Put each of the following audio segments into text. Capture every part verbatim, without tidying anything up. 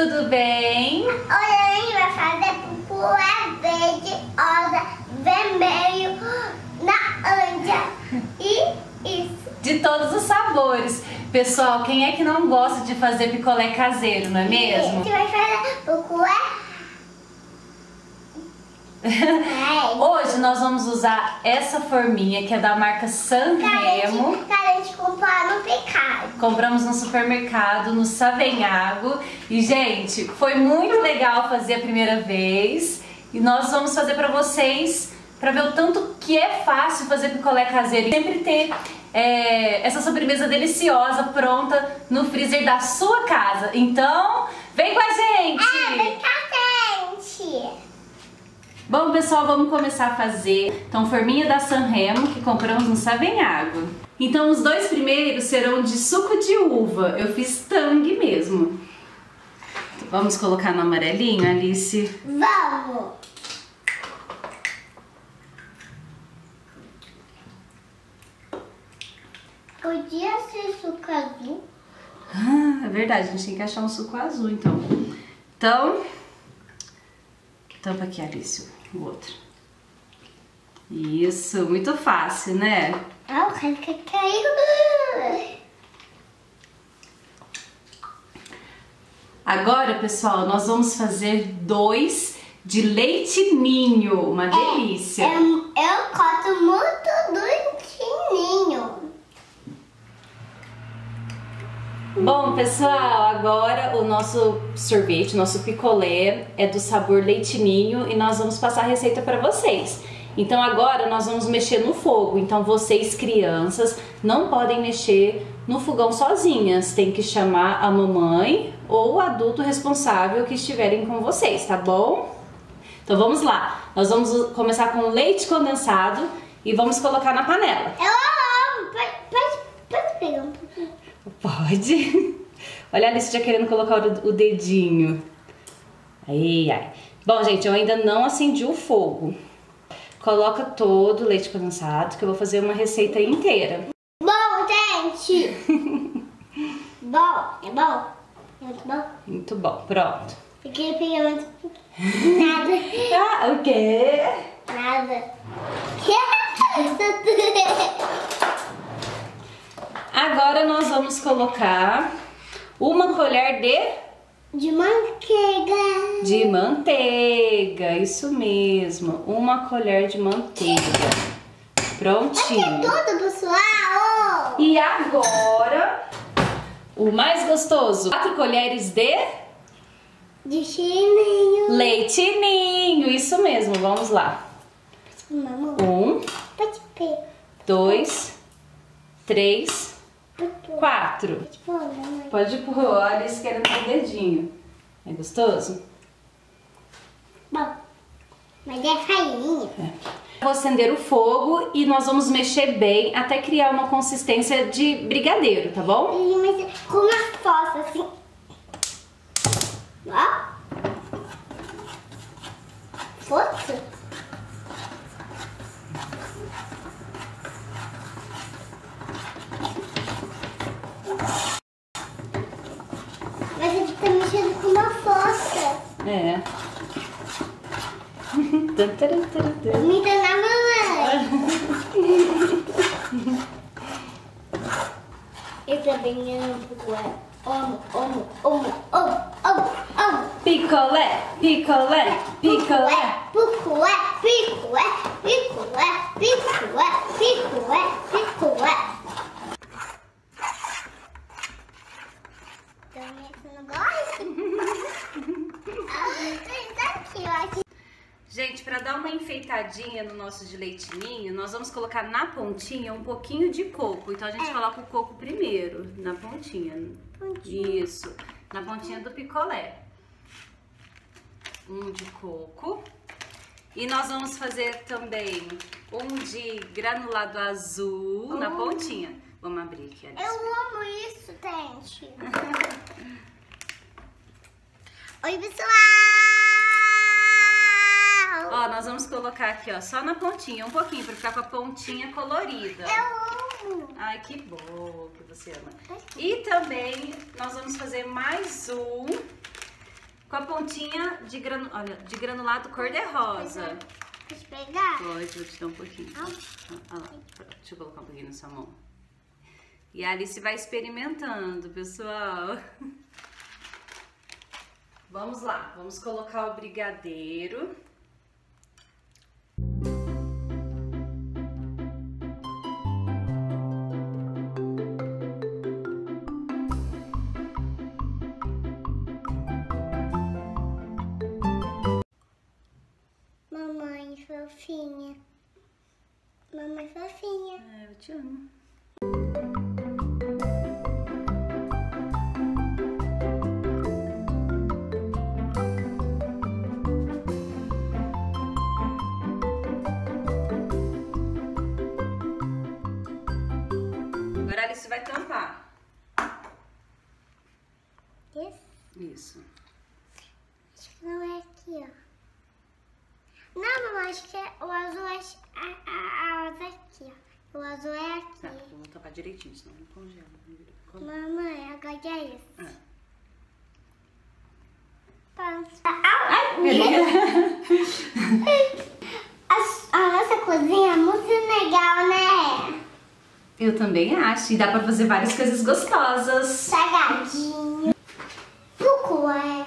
Tudo bem? Hoje a gente vai fazer pupu é verde, rosa, vermelho, laranja e isso. De todos os sabores. Pessoal, quem é que não gosta de fazer picolé caseiro, não é mesmo? A gente vai fazer pupué. Hoje nós vamos usar essa forminha que é da marca Sanremo. A gente comprou no mercado. Compramos no supermercado, no Savegnago. E, gente, foi muito legal fazer a primeira vez. E nós vamos fazer pra vocês, pra ver o tanto que é fácil fazer picolé caseiro. E sempre ter é, essa sobremesa deliciosa pronta no freezer da sua casa. Então, vem com a gente! É, vem com a gente! Bom, pessoal, vamos começar a fazer. Então, forminha da Sanremo, que compramos no Savegnago. Então, os dois primeiros serão de suco de uva. Eu fiz tangue mesmo. Vamos colocar no amarelinho, Alice? Vamos! Podia ser suco azul? Ah, é verdade, a gente tem que achar um suco azul, então. Então... Tampa aqui, Alice, o outro. Isso, muito fácil, né? Ah, o que caiu. Agora, pessoal, nós vamos fazer dois de leite ninho. Uma é, delícia. Eu, eu gosto muito do leite ninho. Bom, pessoal, agora o nosso sorvete, o nosso picolé é do sabor leite ninho e nós vamos passar a receita para vocês. Então agora nós vamos mexer no fogo. Então vocês, crianças, não podem mexer no fogão sozinhas. Tem que chamar a mamãe ou o adulto responsável que estiverem com vocês, tá bom? Então vamos lá. Nós vamos começar com leite condensado e vamos colocar na panela. Eu, pode, pode pegar um pouquinho? Pode. Olha a Alice já querendo colocar o dedinho. Ai, ai. Bom, gente, eu ainda não acendi o fogo. Coloca todo o leite condensado, que eu vou fazer uma receita inteira. Bom, gente! Bom, é bom? É muito bom? Muito bom, pronto. Eu queria pegar mais... Nada. Ah, o quê? Nada. Agora nós vamos colocar uma colher de... De manteiga. De manteiga, isso mesmo. Uma colher de manteiga. Prontinho. Aqui é tudo, pessoal. E agora, o mais gostoso. Quatro colheres de... De chininho. Leite ninho, isso mesmo. Vamos lá. Um. Dois. Três. Quatro. Pode pôr, olha, eles querem o dedinho. É gostoso? Bom, mas é farinha. É. Vou acender o fogo e nós vamos mexer bem até criar uma consistência de brigadeiro, tá bom? Mas com uma força assim. Ó. Força. É. Me dá na mamãe. Eu também amo picolé. Amo, amo, amo, amo, amo, amo. Picolé, picolé, picolé. Picolé, picolé, picolé, picolé, picolé, picolé. Também você não gosta? Gente, para dar uma enfeitadinha no nosso de leite ninho, nós vamos colocar na pontinha um pouquinho de coco. Então a gente é. coloca o coco primeiro, na pontinha. pontinha. Isso, na pontinha do picolé. Um de coco. E nós vamos fazer também um de granulado azul hum. na pontinha. Vamos abrir aqui, Alice. Eu amo isso, gente. Oi, pessoal! Ó, nós vamos colocar aqui, ó, só na pontinha, um pouquinho, pra ficar com a pontinha colorida. Eu amo! Ai, que bom que você ama. E também nós vamos fazer mais um com a pontinha de, granu... Olha, de granulado cor-de-rosa. Posso pegar? Pode, vou te dar um pouquinho. Ah. Olha lá. Deixa eu colocar um pouquinho na sua mão. E a Alice vai experimentando, pessoal. Vamos lá, vamos colocar o brigadeiro. Mamãe fofinha. Mamãe fofinha. Ah, eu te amo. Agora a Alice vai tampar. Isso? Isso. Acho que não é aqui, ó. Não, mamãe, acho que é, o azul é a, a, a aqui, ó. O azul é aqui. Tá, eu vou tampar direitinho, senão não congela. Mamãe, agora é isso. Ah. Pronto. Ai, minha. a, a nossa cozinha é muito legal, né? Eu também acho, e dá pra fazer várias coisas gostosas. Salgadinho. Pucué.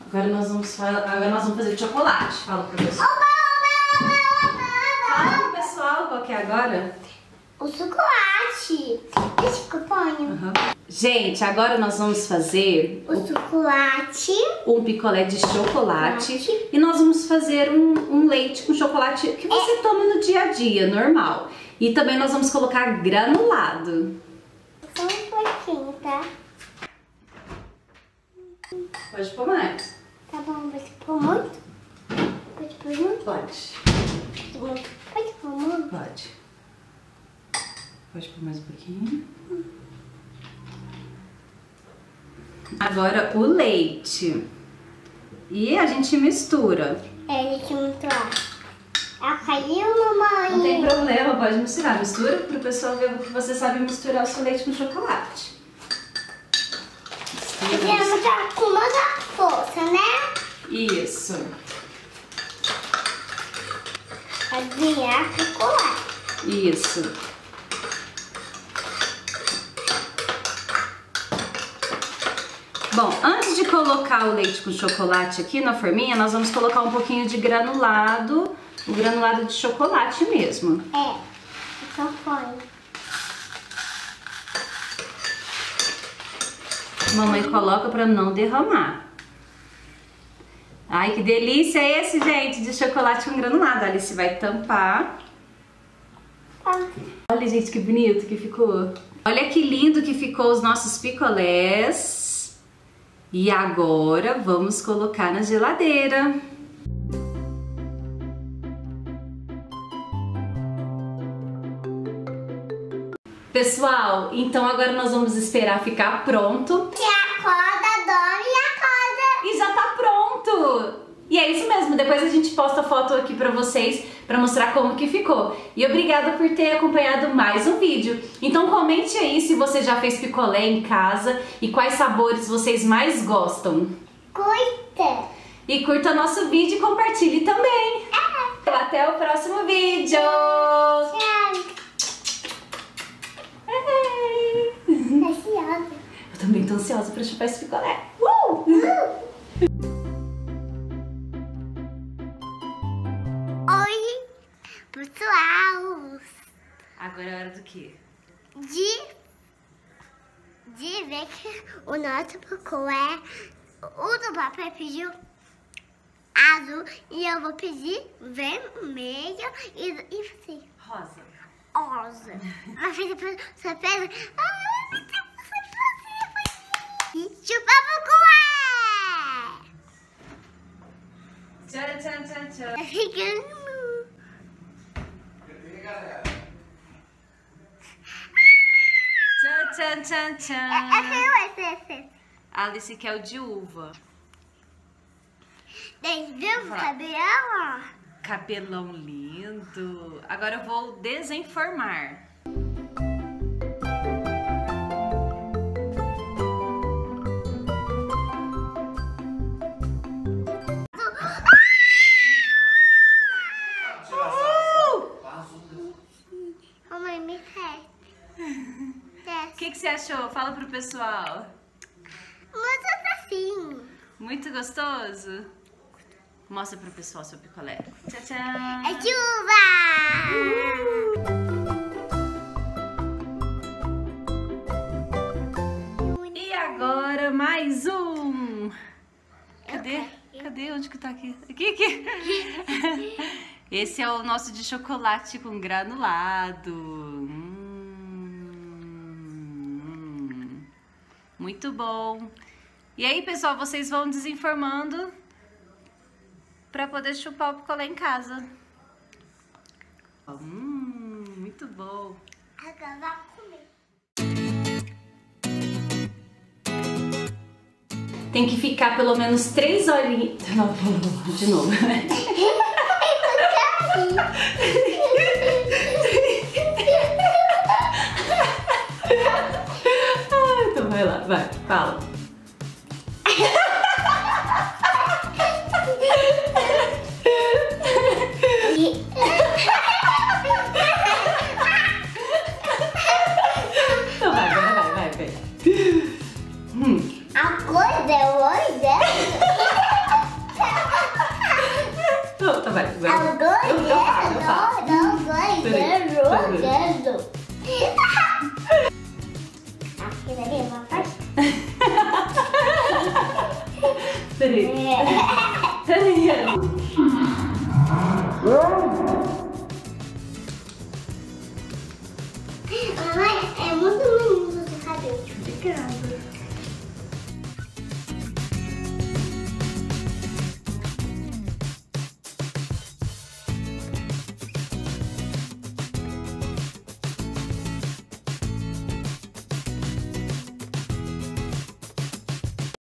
Agora nós vamos, agora nós vamos fazer chocolate, fala pro pessoal. Oba, oba, oba, oba. Fala pro pessoal qual que é agora. O chocolate. Esse que eu ponho. Uhum. Gente, agora nós vamos fazer... O, o chocolate. Um picolé de chocolate. chocolate. E nós vamos fazer um, um leite com chocolate que você é. toma no dia a dia, normal. E também nós vamos colocar granulado. Só um pouquinho, tá? Pode pôr mais. Tá bom, pode pôr muito? Pode pôr muito? Pode. Pode pôr muito? Pode. Pode pôr mais um pouquinho. Agora o leite. E a gente mistura. É, a gente mistura. Ela caiu, mamãe. Não tem problema, pode misturar. Mistura pro pessoal ver o que você sabe misturar o seu leite com chocolate. Eu quero misturar com toda a força, né? Isso. Vai virar chocolate. Isso. Bom, antes de colocar o leite com chocolate aqui na forminha, nós vamos colocar um pouquinho de granulado. O granulado de chocolate mesmo. É, então põe. Mamãe coloca pra não derramar. Ai, que delícia é esse, gente, de chocolate com granulado. A Alice vai tampar. Ah. Olha, gente, que bonito que ficou. Olha que lindo que ficou os nossos picolés. E agora vamos colocar na geladeira. Pessoal, então agora nós vamos esperar ficar pronto. E acorda, dorme e acorda. E já tá pronto. E é isso mesmo, depois a gente posta a foto aqui pra vocês, pra mostrar como que ficou. E obrigada por ter acompanhado mais um vídeo. Então comente aí se você já fez picolé em casa e quais sabores vocês mais gostam. Curta. E curta nosso vídeo e compartilhe também. É. Até o próximo vídeo. Tchau. Eu também tô ansiosa pra chupar esse picolé. Uh! Oi, pessoal! Agora é hora do quê? De, de ver que o nosso picolé, o do papai pediu azul e eu vou pedir vermelho e, e assim. Rosa. Rosa. Mas depois você pega... Chupa picolé! Tchau, tchau, tchau, tchau. Tá chegando. Tchau, tchau, tchau, tchau. Essa é essa, essa. Alice quer o de uva. Tem viu o cabelo? Cabelão lindo. Agora eu vou desenformar. fala pro pessoal. Muito fofinho. Muito gostoso? Mostra pro pessoal seu picolé. Tchau, tchau. É de uva. Uhul. E agora mais um. Cadê? Cadê? Onde que tá aqui? Aqui, aqui. Esse é o nosso de chocolate com granulado. Hum, muito bom. E aí, pessoal, vocês vão desinformando para poder chupar o picolé em casa. Hum, muito bom. Agora vai comer. Tem que ficar pelo menos três horinhas. De novo. Então vai lá, vai, fala. Então vai, vai, vai, vai, vai. Hum. A coisa é hoje. Então, então vai, vai. Peraí.